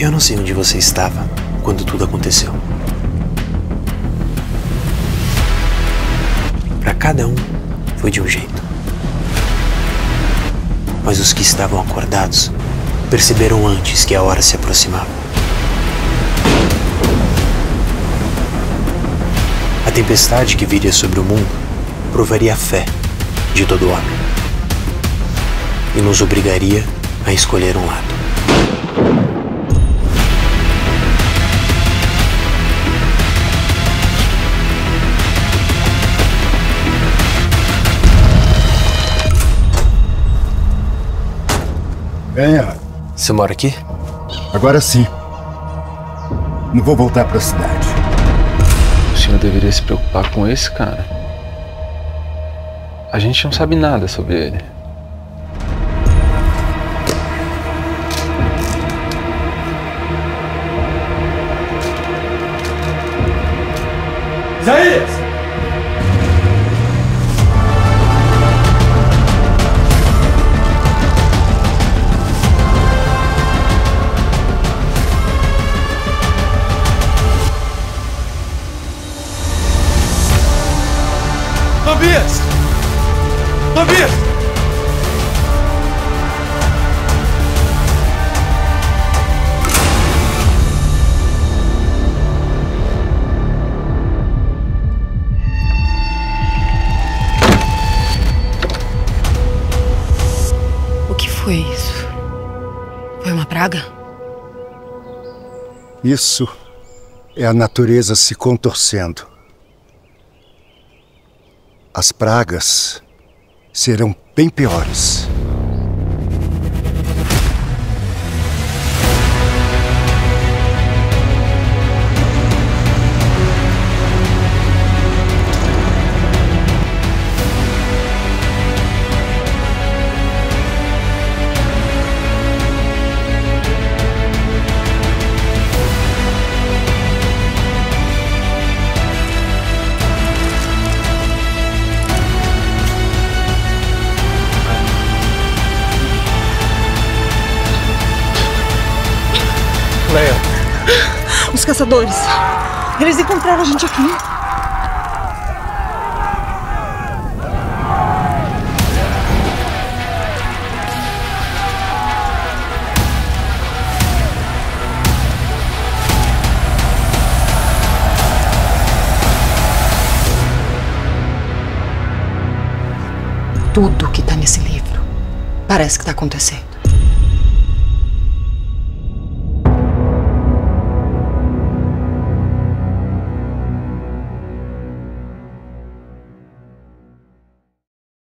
Eu não sei onde você estava quando tudo aconteceu. Para cada um, foi de um jeito. Mas os que estavam acordados perceberam antes que a hora se aproximava. A tempestade que viria sobre o mundo provaria a fé de todo homem e nos obrigaria a escolher um lado. Venha. Você mora aqui? Agora sim. Não vou voltar pra cidade. O senhor deveria se preocupar com esse cara. A gente não sabe nada sobre ele. Isaías! Tobias! Tobias! O que foi isso? Foi uma praga? Isso é a natureza se contorcendo. As pragas serão bem piores. Leia. Os caçadores. Eles encontraram a gente aqui. Tudo que tá nesse livro parece que tá acontecendo.